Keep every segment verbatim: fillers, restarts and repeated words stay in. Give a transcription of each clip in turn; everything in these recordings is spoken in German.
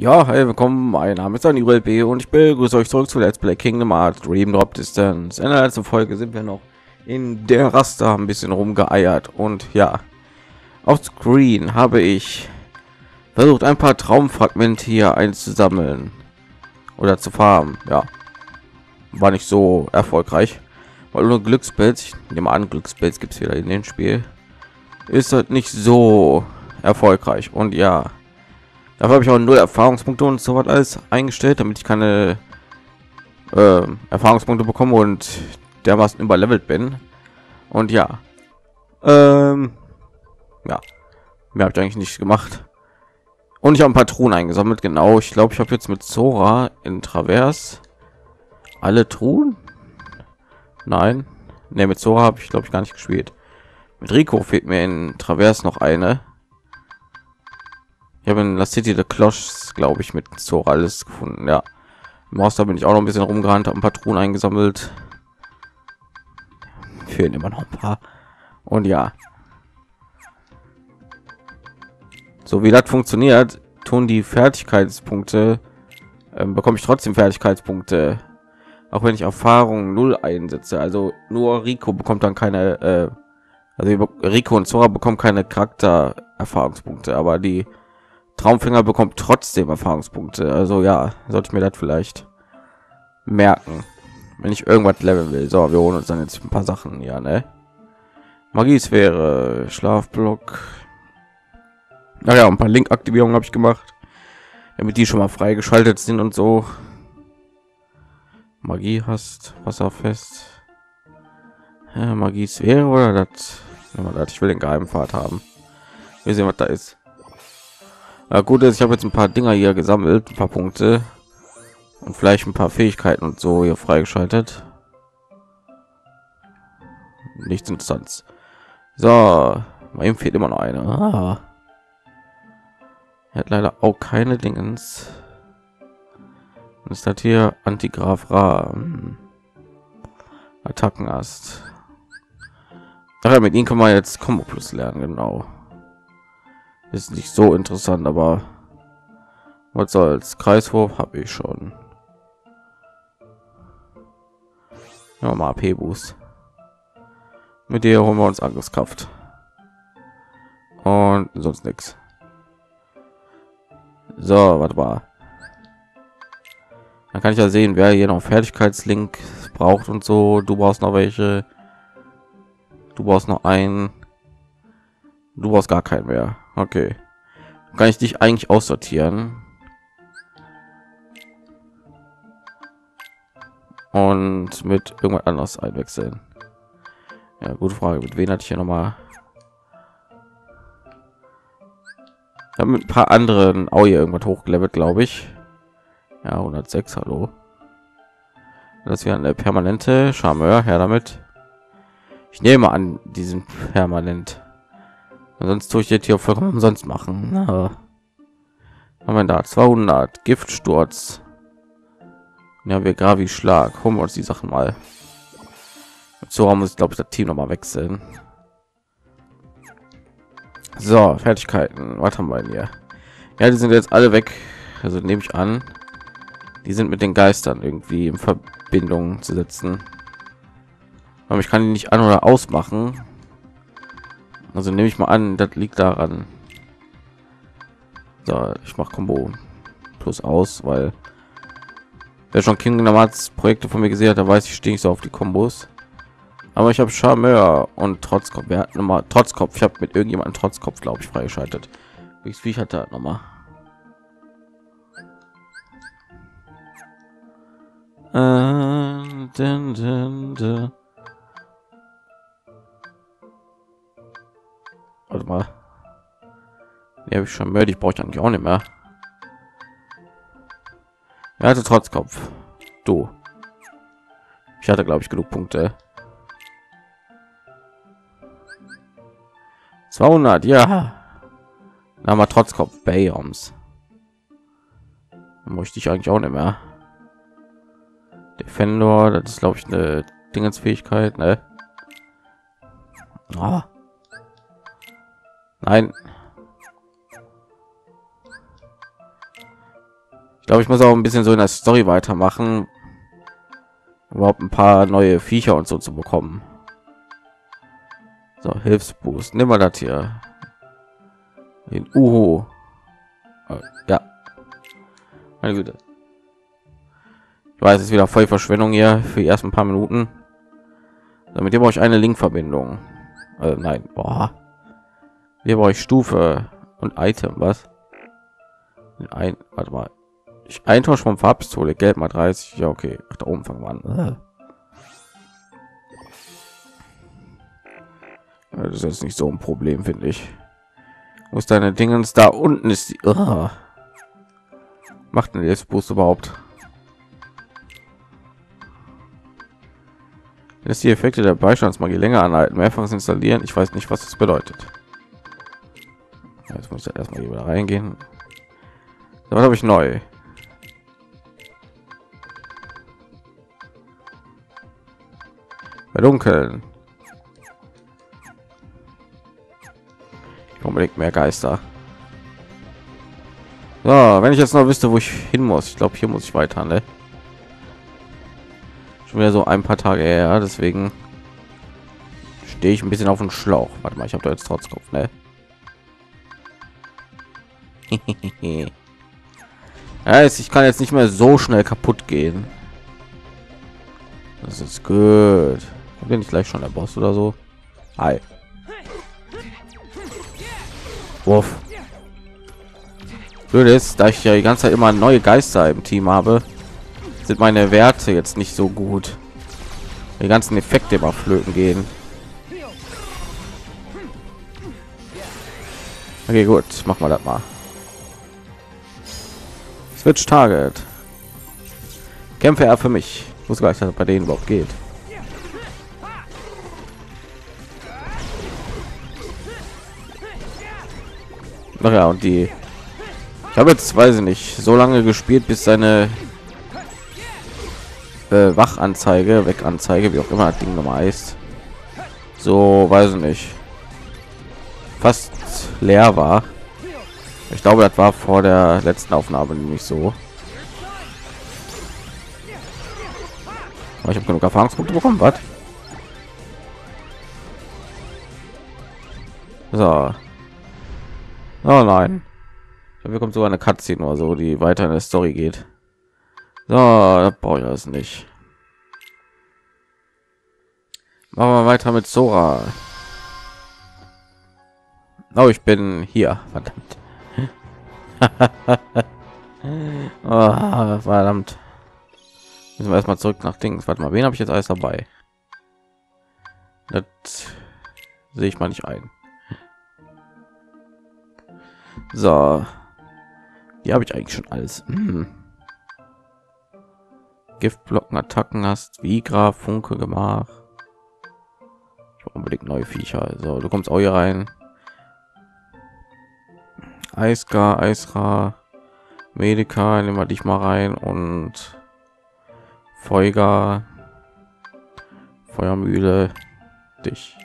Ja, hey, willkommen, mein Name ist Daniel B und ich begrüße euch zurück zu Let's Play Kingdom Hearts Dream Drop Distance. In der letzten Folge sind wir noch in der Raster ein bisschen rumgeeiert und ja, auf Screen habe ich versucht, ein paar Traumfragmente hier einzusammeln oder zu farmen. Ja, war nicht so erfolgreich, weil nur Glückspilz, ich nehme an, Glückspilz gibt es wieder in dem Spiel, ist halt nicht so erfolgreich und ja, dafür habe ich auch null Erfahrungspunkte und so was alles eingestellt, damit ich keine äh, Erfahrungspunkte bekomme und dermaßen überlevelt bin. Und ja, ähm, ja, mehr habe ich eigentlich nicht gemacht. Und ich habe ein paar Truhen eingesammelt, genau. Ich glaube, ich habe jetzt mit Sora in Traverse alle Truhen. Nein, ne, mit Sora habe ich glaube ich gar nicht gespielt. Mit Riku fehlt mir in Traverse noch eine. Ich habe in La City de Closh, glaube ich, mit Sora alles gefunden. Ja, im Haus da bin ich auch noch ein bisschen rumgerannt, habe ein paar Truhen eingesammelt. Fehlen immer noch ein paar. Und ja, so wie das funktioniert, tun die Fertigkeitspunkte, äh, bekomme ich trotzdem Fertigkeitspunkte, auch wenn ich Erfahrung null einsetze. Also nur Riku bekommt dann keine, äh, also Riku und Sora bekommen keine Charakter-Erfahrungspunkte, aber die Traumfänger bekommt trotzdem Erfahrungspunkte. Also ja, sollte ich mir das vielleicht merken, wenn ich irgendwas leveln will. So, wir holen uns dann jetzt ein paar Sachen. Ja, ne? Magiesphäre, Schlafblock. Naja, ein paar Link-Aktivierungen habe ich gemacht, damit die schon mal freigeschaltet sind und so. Magie hast, wasserfest. Ja, Magiesphäre oder das? Ich will den Geheimpfad haben. Wir sehen, was da ist. Ja, gut ist, ich habe jetzt ein paar Dinger hier gesammelt, ein paar Punkte und vielleicht ein paar Fähigkeiten und so hier freigeschaltet. Nichts Interessantes. So, bei ihm fehlt immer noch eine. Ah. Er hat leider auch keine Dingens. Und ist das hier Antigraf Ra? Attackenast. Ach ja, mit ihnen kann man jetzt Combo Plus lernen, genau. Ist nicht so interessant, aber was soll's. Kreiswurf habe ich schon. Ja, mal A P Boost. Mit der holen wir uns Angriffskraft und sonst nichts. So, was war? Dann kann ich ja sehen, wer hier noch Fertigkeitslink braucht und so. Du brauchst noch welche. Du brauchst noch einen. Du brauchst gar keinen mehr. Okay, kann ich dich eigentlich aussortieren und mit irgendwas anderes einwechseln? Ja, gute Frage. Mit wen hatte ich hier noch mal? Ja, mit ein paar anderen auch hier irgendwas hochgelevelt, glaube ich. Ja, hundertsechs. Hallo, das wäre eine permanente Charmeur. Her damit. Ich nehme an, diesen permanent. Sonst tue ich jetzt hier vollkommen umsonst machen. Na, haben wir da zweihundert Giftsturz. Ja, wir Gravi Schlag. Holen wir uns die Sachen mal. So muss ich glaube ich das Team noch mal wechseln. So, Fertigkeiten. Was haben wir denn hier? Ja, die sind jetzt alle weg. Also nehme ich an, die sind mit den Geistern irgendwie in Verbindung zu setzen. Aber ich kann die nicht an oder ausmachen. Also nehme ich mal an, das liegt daran. So, ich mache Combo Plus aus, weil wer schon Kingdom Hearts Projekte von mir gesehen hat, da weiß ich, stehe ich so auf die Kombos. Aber ich habe Charmeur und Trotzkopf. Wir hatten nochmal Trotzkopf. Ich habe mit irgendjemandem Trotzkopf, glaube ich, freigeschaltet. Wie viel hat er nochmal? Äh, denn, denn, denn. Warte mal, ja, habe ich schon mehr, die brauche ich eigentlich auch nicht mehr. Er hatte Trotzkopf. Du, ich hatte glaube ich genug Punkte. zweihundert, ja, da haben wir Trotzkopf. Bayams möchte ich eigentlich auch nicht mehr. Defender, das ist glaube ich eine Dingensfähigkeit, ne? Ah. Nein. Ich glaube, ich muss auch ein bisschen so in der Story weitermachen, überhaupt ein paar neue Viecher und so zu bekommen. So, Hilfsboost, nimm mal das hier. Den Uhu. Ja. Meine Güte. Ich weiß, es ist wieder voll Verschwendung hier für die ersten paar Minuten. Damit ihr euch eine Linkverbindung. Äh, nein, boah. Wir brauchen Stufe und Item, was? Ein, warte mal. Ich eintausch vom Farbpistole, Geld mal dreißig. Ja, okay. Ach, da oben fangen wir an. Das ist jetzt nicht so ein Problem, finde ich. Muss deine Dingens da unten ist die. Uh. Macht den Hilfsboost überhaupt? Lässt die Effekte der Beistandsmagie länger anhalten, mehrfach installieren. Ich weiß nicht, was das bedeutet. Jetzt muss ich erstmal hier wieder reingehen. Was habe ich neu? Bei Dunkeln. Unbedingt mehr Geister. So, wenn ich jetzt noch wüsste, wo ich hin muss. Ich glaube, hier muss ich weiter, ne? Schon wieder so ein paar Tage her, deswegen stehe ich ein bisschen auf dem Schlauch. Warte mal, ich habe da jetzt trotz Kopf, ne? Ja, ich kann jetzt nicht mehr so schnell kaputt gehen. Das ist gut. Bin ich gleich schon der Boss oder so? Hi. Wurf. Blöd ist, da ich ja die ganze Zeit immer neue Geister im Team habe, sind meine Werte jetzt nicht so gut. Die ganzen Effekte immer flöten gehen. Okay, gut, machen wir das mal. Switch Target. Kämpfe er für mich. Ich muss gleich, dass es bei denen überhaupt geht. Ach ja, und die, ich habe jetzt, weiß ich nicht, so lange gespielt, bis seine äh, Wachanzeige, Weganzeige, wie auch immer das Ding nochmal heißt, so, weiß ich nicht, fast leer war. Ich glaube, das war vor der letzten Aufnahme nämlich so. Aber ich habe genug Erfahrungspunkte bekommen, was? So. Oh nein. Da kommt sogar eine Cutscene oder so, die weiter in der Story geht. So, da brauche ich das nicht. Machen wir weiter mit Sora. Oh, ich bin hier. Verdammt. Oh, verdammt. Müssen wir erstmal zurück nach Dings. Warte mal, wen habe ich jetzt alles dabei? Das sehe ich mal nicht ein. So, die habe ich eigentlich schon alles. Hm. Giftblocken, Attacken hast, Vigra, Funke, Gemach. Ich brauche unbedingt neue Viecher. So, du kommst auch hier rein. Eisgar, Eisra, Medica, nehmen wir dich mal rein und Feuer, Feuermühle, dich.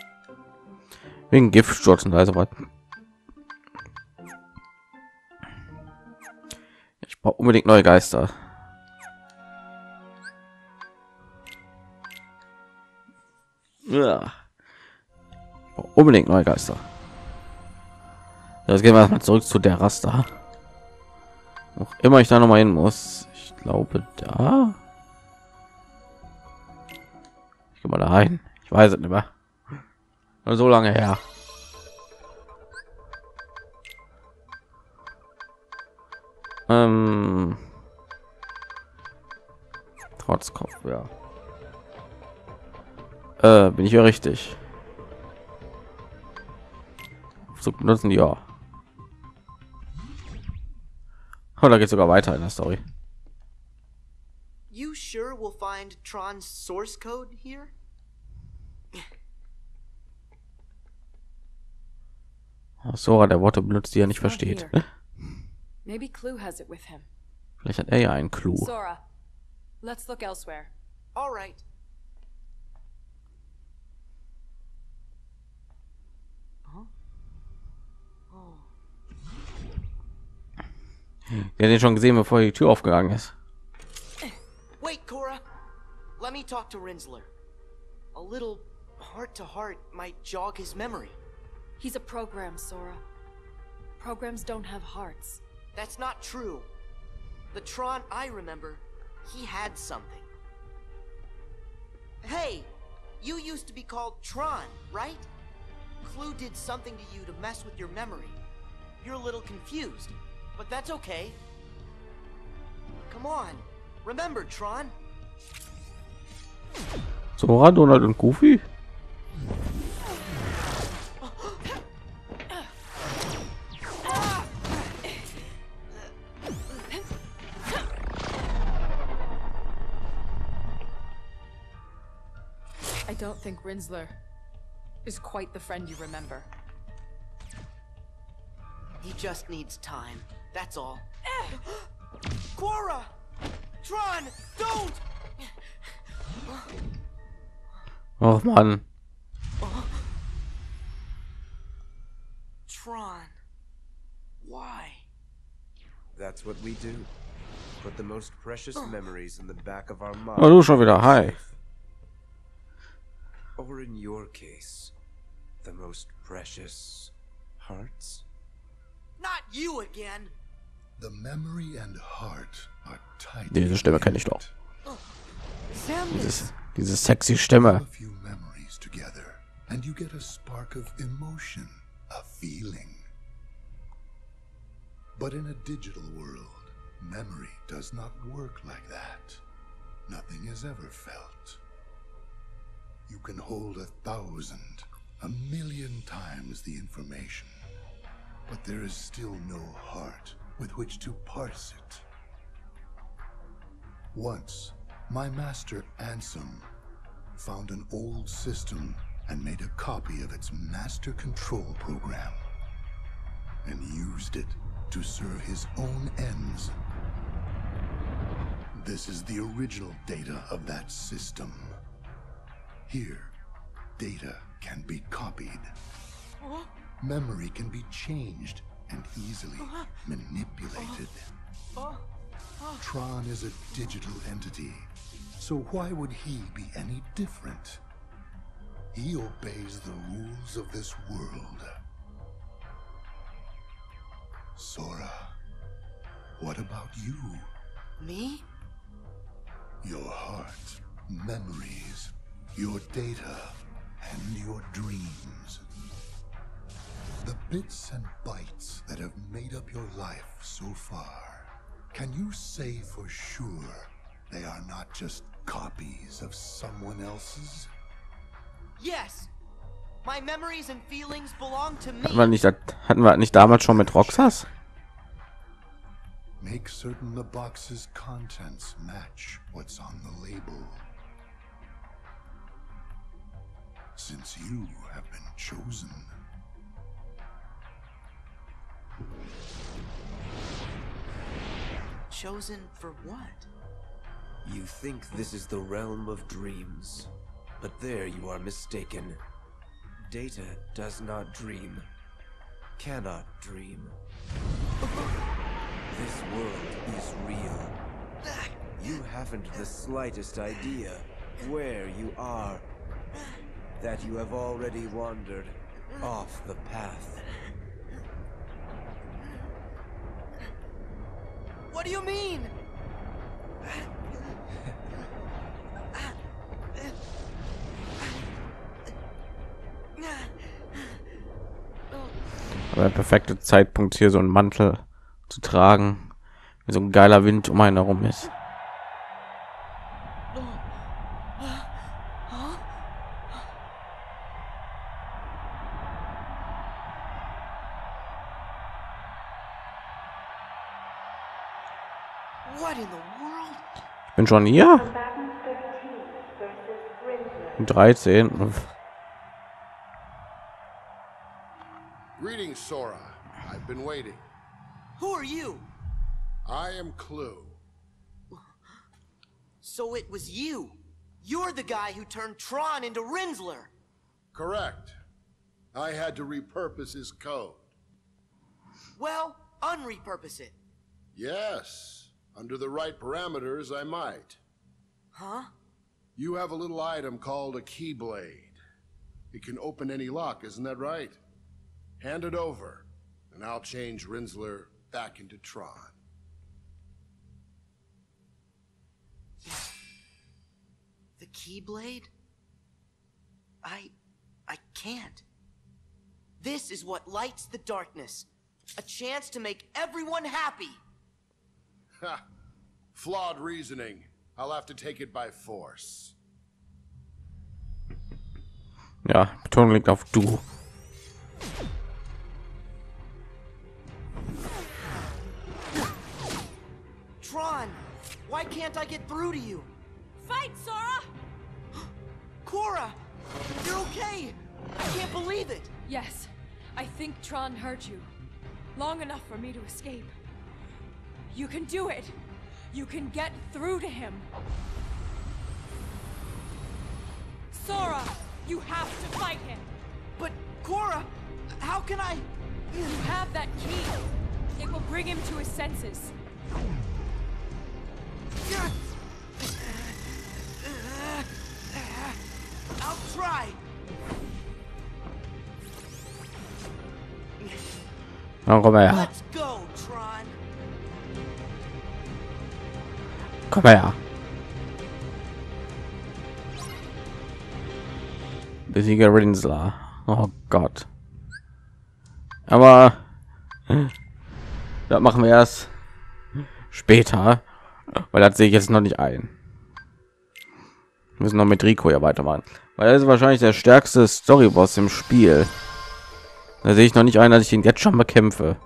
Wegen Giftstürzen, also was. Unbedingt neue Geister. Ja. Unbedingt neue Geister. Jetzt gehen wir mal zurück zu der Raster. Noch immer ich da noch mal hin muss. Ich glaube da. Ich gehe mal da rein. Ich weiß es nicht mehr. Nur so lange her. Ähm, trotz Kopf, ja. Äh, bin ich ja richtig? So benutzen, ja. Und da geht sogar weiter in der Story. You sure will find Tron's source code here? Oh, Sora, der Worte benutzt, die er nicht versteht. Maybe Clue has it with him. Vielleicht hat er ja einen Clue. Sora, let's look elsewhere. All right. Huh? Oh. Der hat den schon gesehen, bevor die Tür aufgegangen ist. Wait, Quorra. Let me talk to Rinzler. A little heart to heart might jog his memory. He's a program, Sora. Programs don't have hearts. That's not true. The Tron I remember, he had something. Hey, you used to be called Tron, right? Clue did something to you to mess with your memory. You're a little confused, but that's okay. Come on, remember Tron. Sora, Donald und Goofy? I don't think Rinzler is quite the friend you remember. He just needs time. That's all. Quorra! Tron, don't! Oh man. Tron. Why? That's what we do. Put the most precious memories in the back of our mind. Oh, du schon wieder. Hi. Or in your case, the most precious hearts? Not you again. The memory and heart are tied. Diese Stimme kenne ich doch. Dieses, diese sexy Stimme. Memories together and you get a spark of emotion, a feeling. But in a digital world, memory does not work like that. Nothing is ever felt. You can hold a thousand, a million times the information, but there is still no heart with which to parse it. Once, my master Ansem found an old system and made a copy of its master control program and used it to serve his own ends. This is the original data of that system. Here, data can be copied. Memory can be changed and easily manipulated. Tron is a digital entity, so why would he be any different? He obeys the rules of this world. Sora, what about you? Me? Your heart, memories, your data and your dreams. The bits and bytes that have made up your life so far. Can you say for sure they are not just copies of someone else's? Yes. My memories and feelings belong to me. Hatten wir nicht, hatten wir nicht damals schon mit Roxas? Make certain the box's contents match what's on the label. Since you have been chosen. Chosen for what? You think this is the realm of dreams, but there you are mistaken. Data does not dream, cannot dream. This world is real. You haven't the slightest idea where you are. That you have already wandered off the path. What do you mean? Der perfekte Zeitpunkt, hier so einen Mantel zu tragen, wenn so ein geiler Wind um einen herum ist. Bin schon hier. dreizehn. Greetings, Sora. I've been waiting. Who are you? I am Clue. So it was you. You're the guy who turned Tron into Rinzler. Correct. I had to repurpose his code. Well, unrepurpose it. Yes. Under the right parameters, I might. Huh? You have a little item called a keyblade. It can open any lock, isn't that right? Hand it over, and I'll change Rinzler back into Tron. The keyblade? I... I can't. This is what lights the darkness. A chance to make everyone happy! Ha! Flawed reasoning. I'll have to take it by force. Ja, Betonung liegt auf du. Tron, why can't I get through to you? Fight, Sora! Quorra, you're okay! I can't believe it! Yes, I think Tron hurt you. Long enough for me to escape. You can do it! You can get through to him! Sora, you have to fight him! But, Quorra, how can I... You have that key! It will bring him to his senses. I'll try! I'll go back. Komm her. Besiege Rinzler. Oh Gott. Aber das machen wir erst später, weil das sehe ich jetzt noch nicht ein. Wir müssen noch mit Riku ja weitermachen, weil das ist wahrscheinlich der stärkste Storyboss im Spiel. Da sehe ich noch nicht ein, dass ich ihn jetzt schon bekämpfe.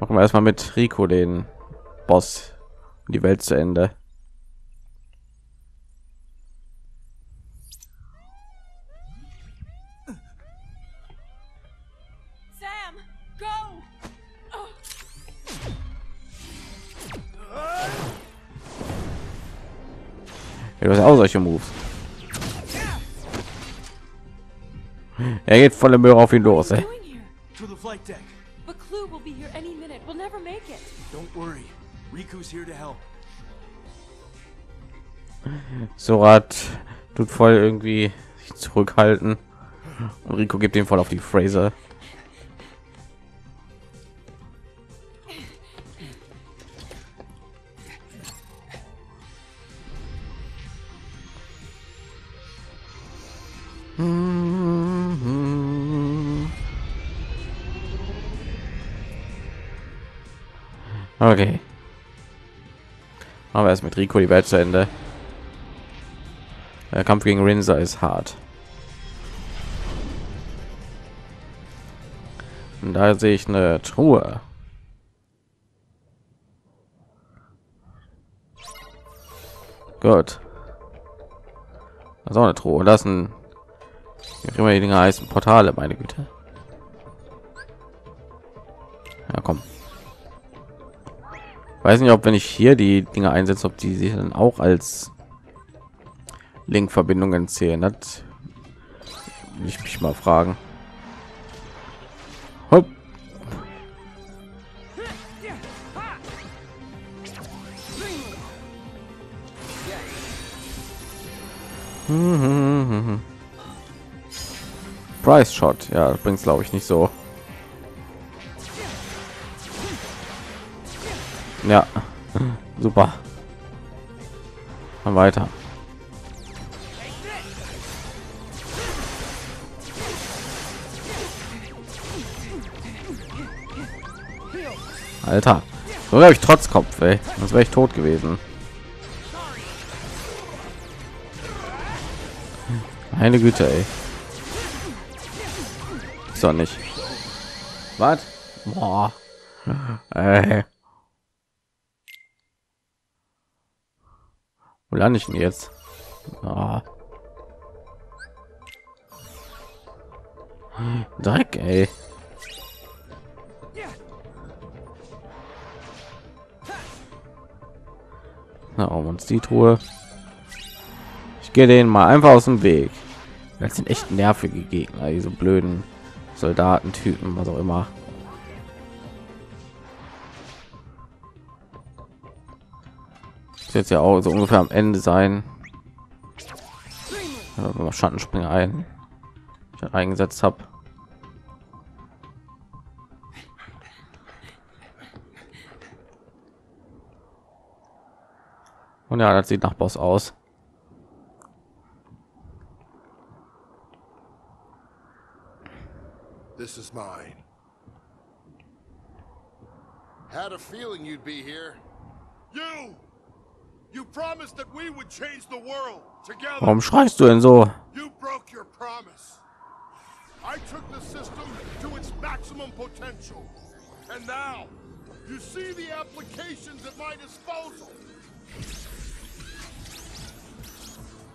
Machen wir erstmal mit Riku den Boss. Die Welt zu Ende. Sam, go! Oh. Ja, du hast auch solche Moves. Er geht volle Möhre auf ihn los. Ey. Riku's here to help. Sora tut voll irgendwie sich zurückhalten. Und Riku gibt ihm voll auf die Phrase. Okay. Aber erst mit Riku die Welt zu Ende. Der Kampf gegen Rinzler ist hart. Und da sehe ich eine Truhe. Gut. Das ist auch eine Truhe. Das sind immer die Dinger heißen Portale, meine Güte. Ja, komm. Weiß nicht, ob wenn ich hier die Dinge einsetze, ob die sich dann auch als Linkverbindungen zählen. Hat ich mich mal fragen. Hopp. Hm, hm, hm, hm. Price Shot, ja, bringt glaube ich nicht so. Ja, super. Dann weiter. Alter, so habe ich trotz Kopf, ey. Das wäre ich tot gewesen. Meine Güte, ey. Ist doch nicht. Was? Boah. Ey. Wo lande ich denn jetzt? Ah. Dreck, ey. Na, um uns die Truhe. Ich gehe denen mal einfach aus dem Weg. Das sind echt nervige Gegner, diese blöden Soldatentypen, was auch immer. Muss jetzt ja auch so ungefähr am Ende sein. Ja, Schattenspringer ein, ich halt eingesetzt habe. Und ja, das sieht nach Boss aus. This is mine. Had a feeling you'd be here. You! You promised that we would change the world together. Warum schreist du denn so? You broke your promise. I took the system to its maximum potential. And now you see the applications at my disposal.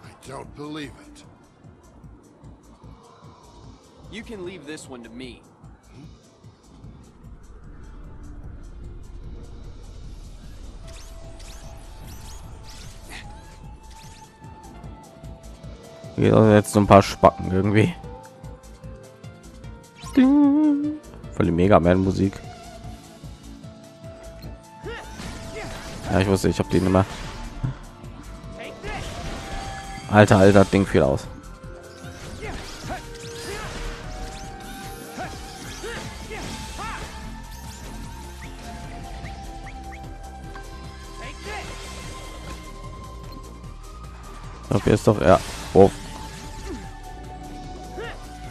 I don't believe it. You can leave this one to me. Jetzt so ein paar Spacken irgendwie. Voll die Mega Man Musik. Ja, ich wusste, ich habe die Nummer. Alter, alter, Ding viel aus. Okay, ist doch ja. Oh.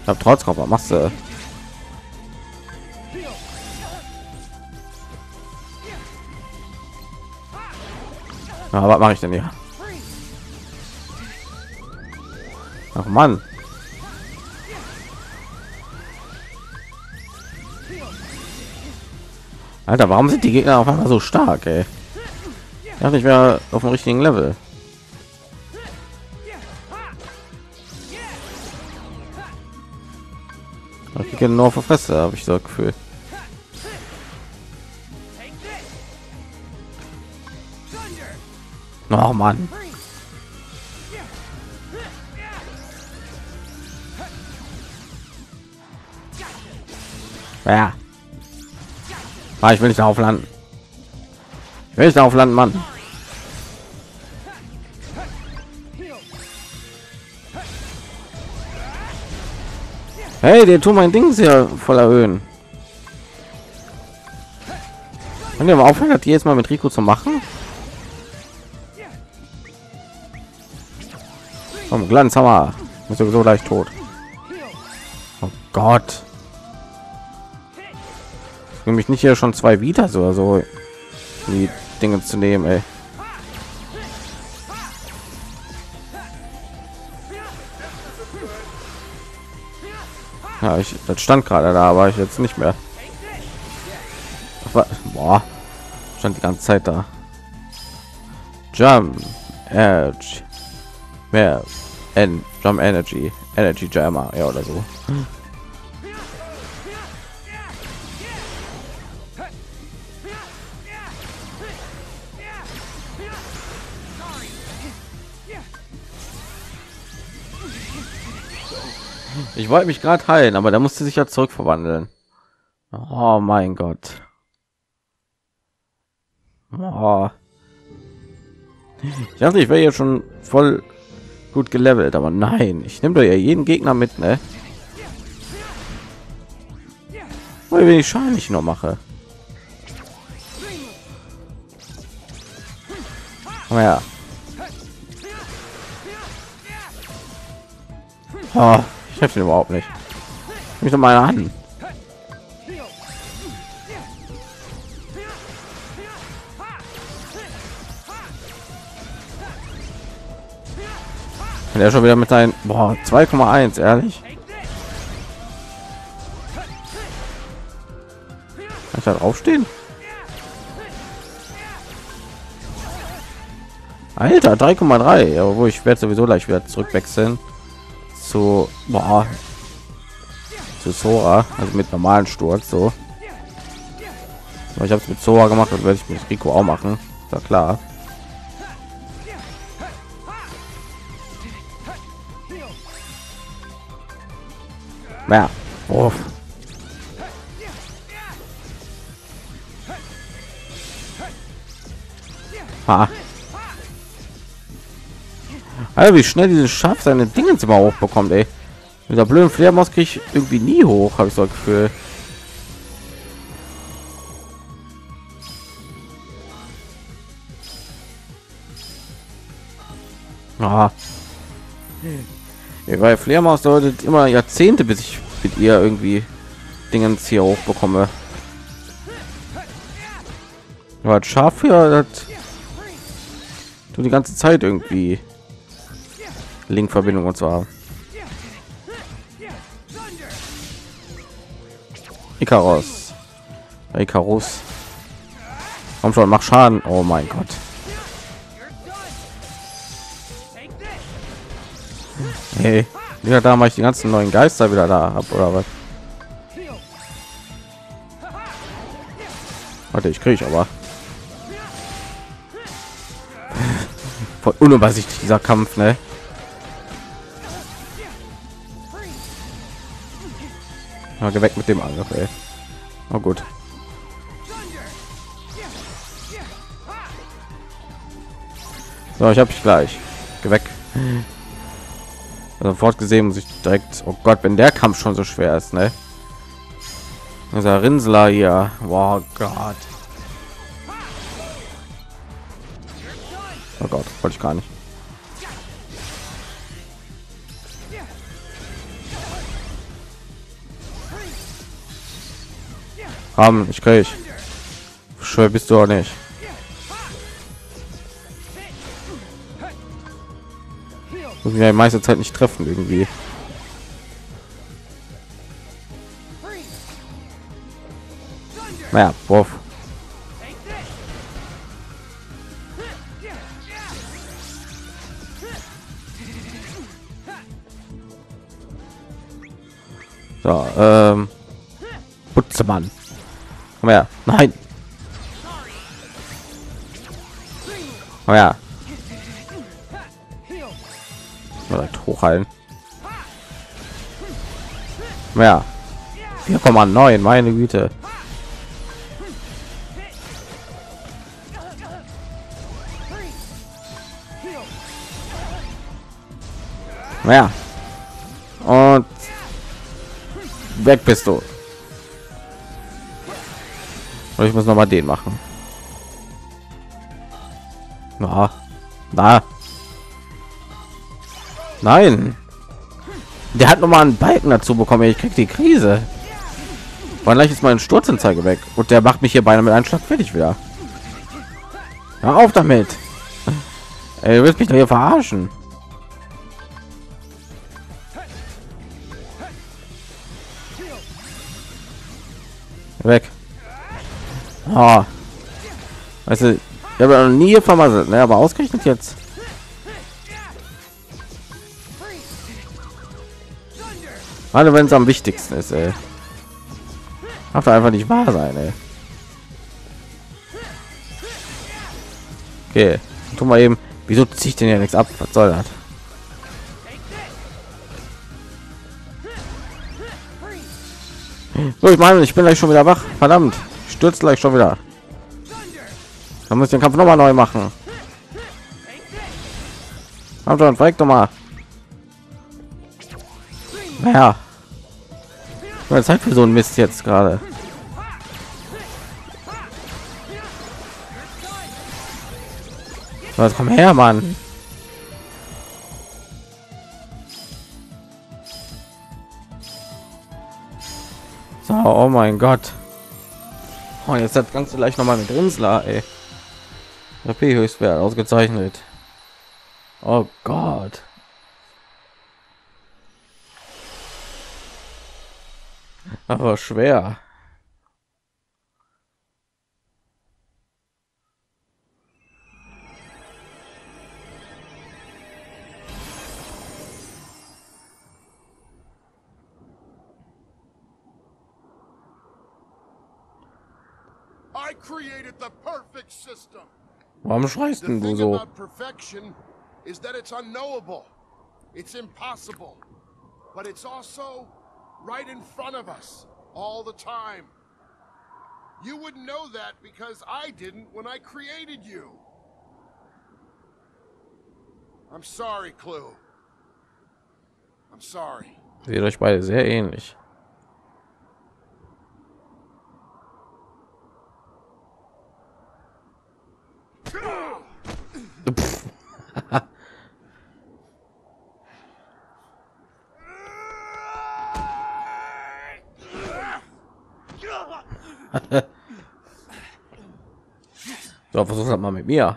Ich hab Trotzkoffer, machst du? Na, was mache ich denn hier? Ach Mann. Alter, warum sind die Gegner auf einmal so stark, ey? Ich hab nicht mehr auf dem richtigen Level. Genau auf der Fresse habe ich so Gefühl. Oh Mann. Ja. Ah, ich will nicht darauf landen. Ich will nicht darauf landen, Mann. Hey, der tut mein Ding sehr voll erhöhen. Und der mal aufhört, die jetzt mal mit Riku zu machen. Vom Glanzhammer ist sowieso leicht tot. Oh Gott. Nämlich nicht hier schon zwei Vitas oder so, die Dinge zu nehmen, ey. Ja, ich das stand gerade da, aber ich jetzt nicht mehr. Boah, stand die ganze Zeit da. Jump Edge, mehr and Jump Energy, Energy Jammer, ja oder so. Ich wollte mich gerade heilen, aber da musste sich ja zurück verwandeln. Oh mein Gott. Oh. Ich dachte, ich wäre hier schon voll gut gelevelt, aber nein, ich nehme doch ja jeden Gegner mit, ne? Weil wenn ich Schaden nicht nur mache. Aber ja. Oh. Ich helfe überhaupt nicht. Mich noch mal an. Und er schon wieder mit seinen zwei Komma eins, ehrlich. Kann ich da draufstehen? Alter, drei Komma drei, aber wo ich werde sowieso gleich wieder zurückwechseln. Zu, boah, zu Sora, also mit normalen Sturz so. Aber ich habe es mit Sora gemacht, das werde ich mit Riku auch machen, war klar. Ja, oh. Ah. Alter, wie schnell dieses Schaf seine Dingens immer hochbekommt, ey. Mit der blöden Fledermaus kriege ich irgendwie nie hoch, habe ich so ein Gefühl. Ah. Ja, weil Fledermaus dauert immer Jahrzehnte, bis ich mit ihr irgendwie Dingens hier hochbekomme. War das Schaf hier, das tut die ganze Zeit irgendwie Linkverbindung und zwar Ikaros. Ikaros. Komm schon, mach Schaden. Oh mein Gott. Hey, wieder da mache ich die ganzen neuen Geister wieder da ab oder was? Warte, ich kriege aber voll unübersichtlich dieser Kampf, ne? Ja, geh weg mit dem Angriff, ey. Oh gut. So, ich habe dich gleich. Geh weg. Also fortgesehen muss ich direkt. Oh Gott, wenn der Kampf schon so schwer ist, ne? Dieser Rinzler hier. Wow, Gott. Oh Gott, wollte ich gar nicht. Haben, ich krieg. Schön bist du auch nicht. Muss mich ja die meiste Zeit nicht treffen irgendwie. Naja, boah. So, ähm. Putzemann. Komm her. Nein. Komm her. Direkt hochhalten. Ja. vier Komma neun, meine Güte. Ja. Und weg bist du. Und ich muss noch mal den machen. Na, na, nein. Der hat noch mal einen Balken dazu bekommen. Ich krieg die Krise. Wann gleich ist mein Sturzanzeige weg und der macht mich hier beinahe mit einem Schlag fertig wieder. Hör auf damit. Ey, du willst mich doch hier verarschen. Weg. Oh. Weißt du, ich habe ja noch nie vermasselt, ne? Aber ausgerechnet jetzt. Alle, wenn es am wichtigsten ist, ey. Darf einfach nicht wahr sein, ey. Okay, tu mal eben. Wieso ziehe ich denn ja nichts ab? Was soll das? So, ich meine, ich bin gleich schon wieder wach. Verdammt, stürzt gleich schon wieder. Dann muss ich den Kampf noch mal neu machen. Komm schon, frag doch mal. Naja, meine Zeit für so ein Mist jetzt gerade. Was, komm her, Mann. So, oh mein Gott. Oh, jetzt hat das Ganze gleich noch mal mit Rinzler, ey. R P Höchstwert ausgezeichnet. Oh Gott. Aber schwer. I created the perfect system. Warum schreist denn du so? Perfection is that it's unknowable. It's impossible. But it's also right in front of us all the time. You wouldn't know that because I didn't when I created you. I'm sorry, Clue. I'm sorry. Seht euch beide sehr ähnlich. So, versuch das mal mit mir.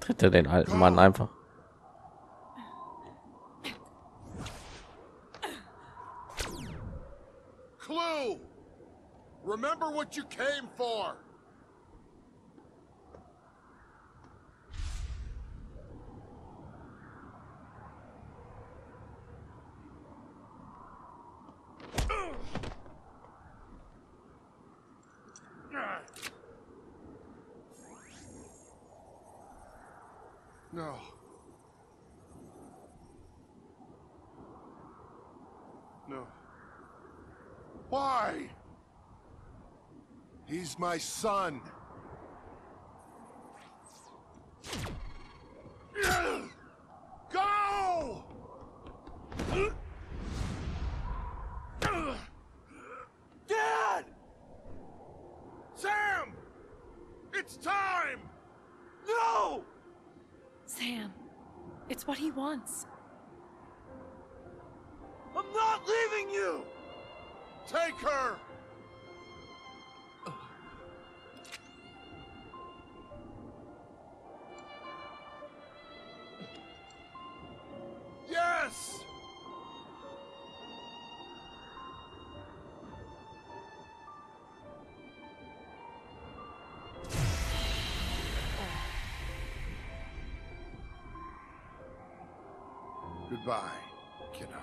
Tritt er den alten Mann einfach. Clue, remember what you came for. No. No. Why? He's my son. Go! Dad! Sam! It's time! No! Sam, it's what he wants. I'm not leaving you! Take her! Yes! Goodbye, kiddo.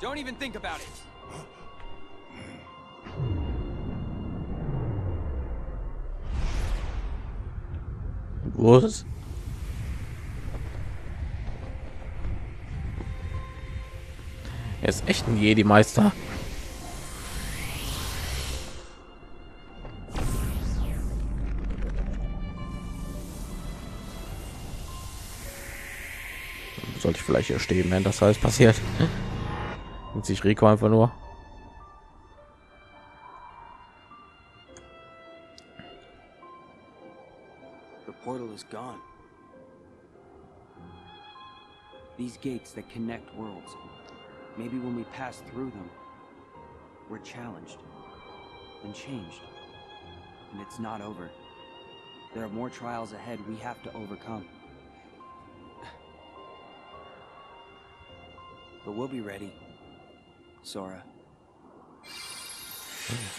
Don't even think about it. Was? Er ist echt ein Jedi-Meister. Sollte ich vielleicht hier stehen, wenn das alles passiert. Und sich Riku einfach nur. The portal is gone. These gates that connect worlds. Maybe when we pass through them, we're challenged and changed. And it's not over. There are more trials ahead we have to overcome. But we'll be ready, Sora.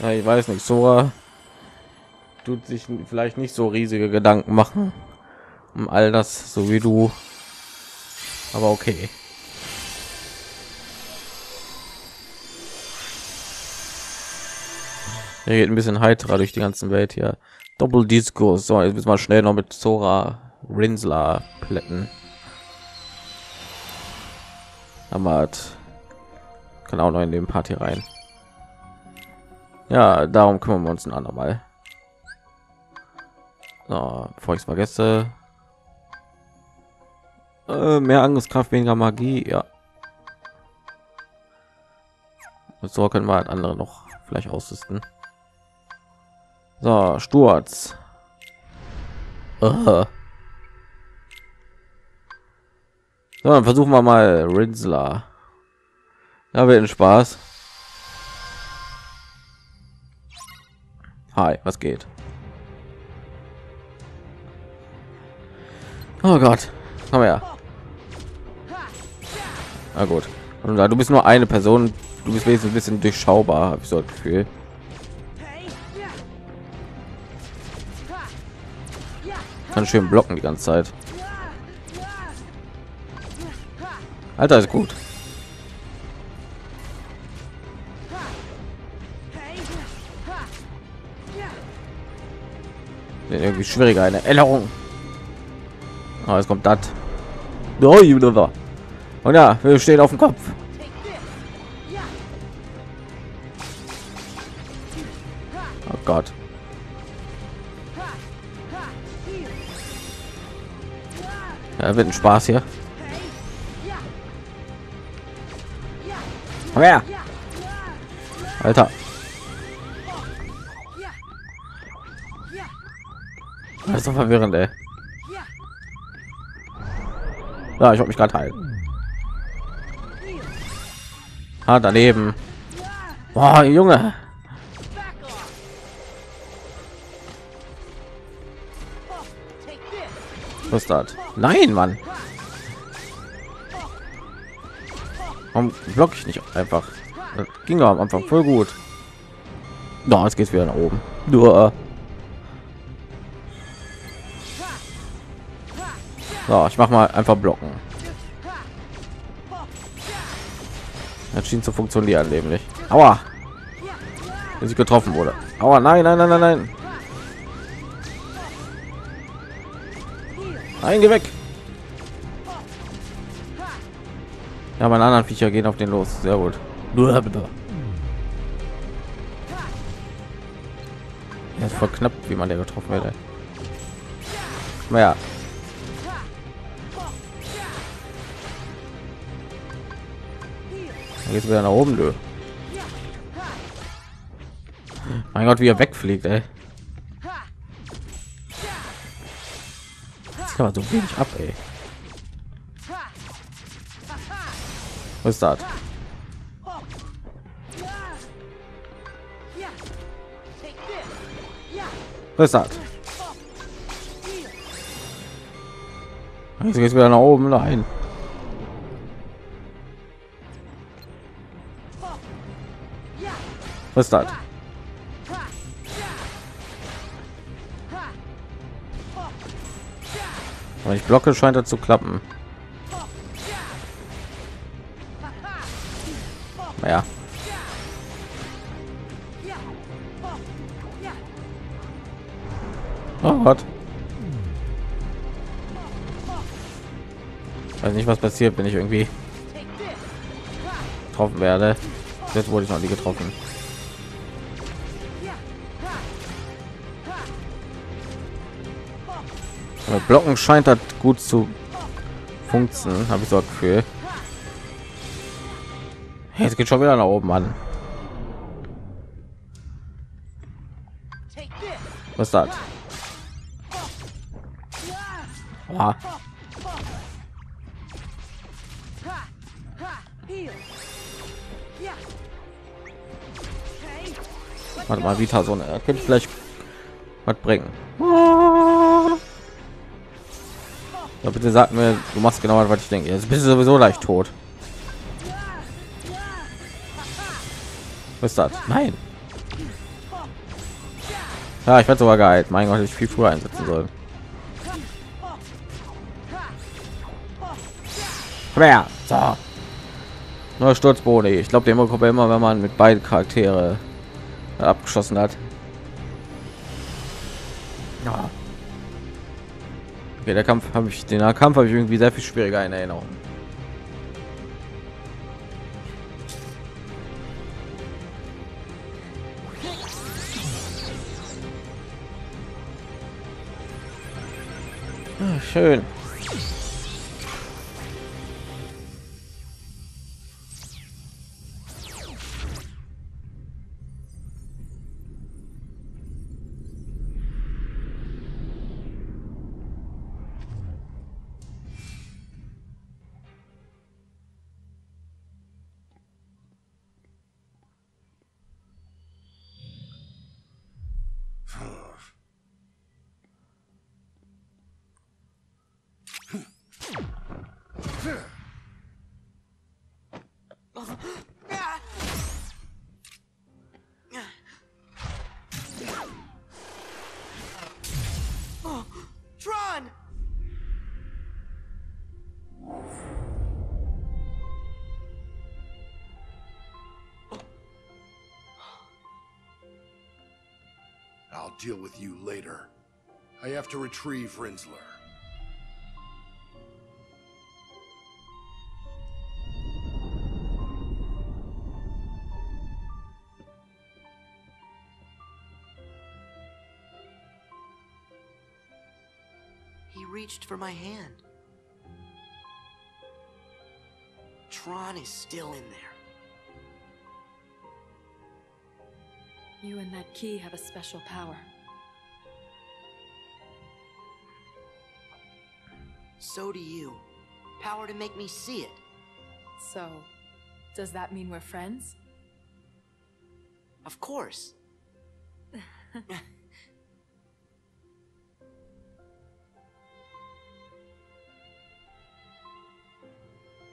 Ja, ich weiß nicht, Sora tut sich vielleicht nicht so riesige Gedanken machen um all das, so wie du. Aber okay. Er geht ein bisschen heiterer durch die ganze Welt hier. Doppeldisco. So, jetzt müssen wir schnell noch mit Sora Rinzler plätten. Aber kann auch noch in dem Party rein. Ja, darum kümmern wir uns ein andermal. So, bevor ich es vergesse. Äh, mehr Angriffskraft, weniger Magie. Ja. Und so können wir halt andere noch vielleicht ausrüsten. So, Sturz. Uh. So, dann versuchen wir mal Rinzler. Da wird ein Spaß. Hi, was geht? Oh Gott, komm her. Na gut. Und da du bist nur eine Person, du bist wenigstens ein bisschen durchschaubar, habe ich so das Gefühl. Kann schön blocken die ganze Zeit. Alter, ist gut. Irgendwie schwieriger eine Erinnerung. Oh, jetzt kommt das. Und ja, wir stehen auf dem Kopf. Oh Gott. Ja, wird ein Spaß hier. Ja. Alter. Das ist so verwirrend, ey. Ja, ich habe mich gerade heilen. Ah, daneben. Boah, Junge. Was ist das? Nein, Mann. Warum block ich nicht einfach? Das ging doch am Anfang voll gut. Na, no, jetzt geht's wieder nach oben. Nur. So, ich mach mal einfach blocken. Das schien zu funktionieren, nämlich. Aua! Wenn sie getroffen wurde. Aua, nein, nein, nein, nein, nein. Nein, geh weg. Ja, meine anderen Viecher gehen auf den los. Sehr gut. Nur bitte. Jetzt voll knapp, wie man der getroffen hätte. Naja. Jetzt wieder nach oben, nö. Mein Gott, wie er wegfliegt, ey. Das kann man so wenig ab, ey. Was ist das? Was ist das? Jetzt geht's wieder nach oben, nein. Was ist das? Wenn ich blocke, scheint das zu klappen. Naja. Oh Gott. Weiß nicht, was passiert, wenn ich irgendwie getroffen werde. Jetzt wurde ich noch nie getroffen. Mit Blocken scheint das gut zu funktionieren, habe ich so ein Gefühl. Jetzt geht schon wieder nach oben an. Was ist das? Ah. Warte mal, Vita, so eine könnte vielleicht was bringen. Ja, bitte sag mir, du machst genau, was ich denke. Jetzt bist du sowieso leicht tot. Was ist das? Nein. Ja, ich werde sogar geheilt. Mein Gott, hätte ich viel früher einsetzen sollen. Mehr. So. Neuer Sturzboden. Ich glaube, der kommt ja immer, wenn man mit beiden Charaktere abgeschossen hat. Ja. Okay, der Kampf habe ich, den Kampf habe ich irgendwie sehr viel schwieriger in Erinnerung. Ah, schön. Deal with you later. I have to retrieve Rinzler. reached for my hand. Tron is still in there. You and that key have a special power. So do you. Power to make me see it. So, does that mean we're friends? Of course.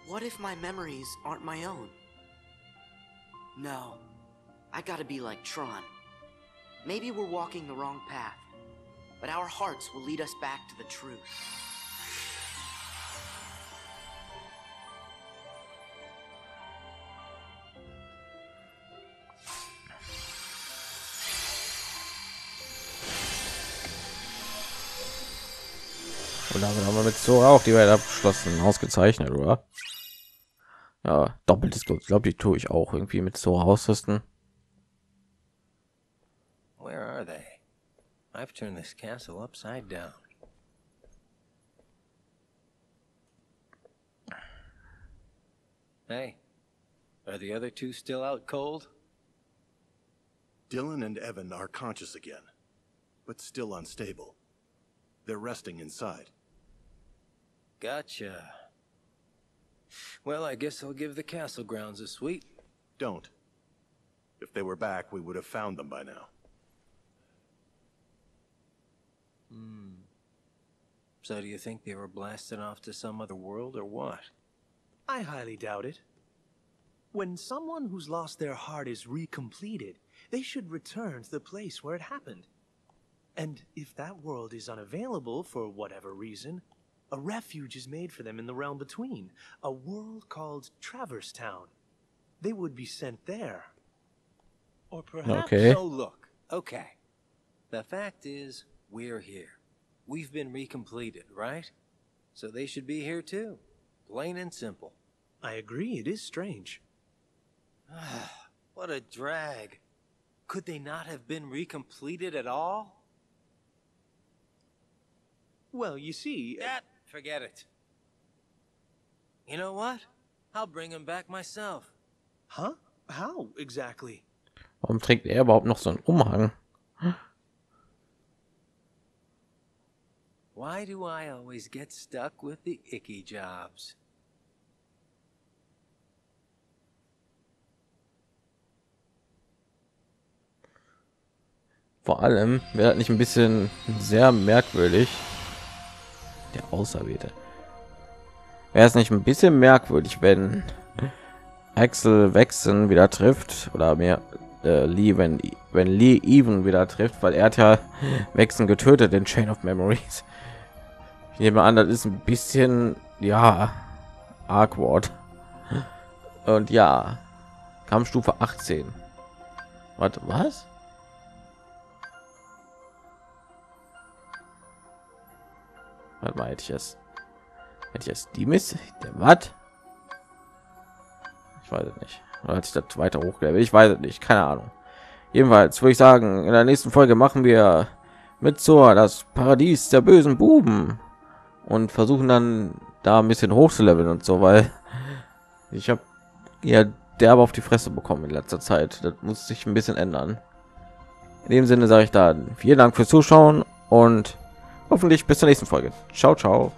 What if my memories aren't my own? No, I gotta be like Tron. Maybe we're walking the wrong path, but our hearts will lead us back to the truth. Und damit haben wir mit Sora auch die Welt abgeschlossen. Ausgezeichnet, oder? Ja, doppeltes Glück. Ich glaube, die tue ich auch irgendwie mit Sora ausrüsten. Where are they? I've turned this castle upside down. Hey, are the other two still out cold? Dylan and Evan are conscious again, but still unstable. They're resting inside. Gotcha. Well, I guess I'll give the castle grounds a sweep. Don't. If they were back, we would have found them by now. Hmm. So do you think they were blasted off to some other world or what? I highly doubt it. When someone who's lost their heart is recompleted, they should return to the place where it happened. And if that world is unavailable for whatever reason, a refuge is made for them in the realm between, a world called Traverse Town. They would be sent there. Or perhaps... Okay. So look, okay. The fact is, we're here. We've been recompleted, right? So they should be here too. Plain and simple. I agree, it is strange. What a drag. Could they not have been recompleted at all? Well, you see... That, forget it. You know what? I'll bring him back myself. Huh? How exactly? Warum trägt er überhaupt noch so einen Umhang? Why do I always get stuck with the icky jobs? Vor allem wäre das nicht ein bisschen sehr merkwürdig. Der Auserwählte. Wäre es nicht ein bisschen merkwürdig, wenn Axel Wexen wieder trifft oder mehr äh, Lee, wenn wenn Lee Even wieder trifft, weil er hat ja Wexen getötet in Chain of Memories. Ich nehme an, das ist ein bisschen ja awkward. Und ja, Kampfstufe achtzehn. Warte, was? Warte mal, hätte ich es, hätte ich es die Mist, was? Ich weiß es nicht. Oder hat sich das weiter hochgelevelt? Ich weiß es nicht, keine Ahnung. Jedenfalls würde ich sagen, in der nächsten Folge machen wir mit Sora das Paradies der bösen Buben und versuchen dann da ein bisschen hoch zu leveln und so, weil ich habe ja derbe auf die Fresse bekommen in letzter Zeit. Das muss sich ein bisschen ändern. In dem Sinne sage ich dann vielen Dank fürs Zuschauen und hoffentlich bis zur nächsten Folge. Ciao, ciao.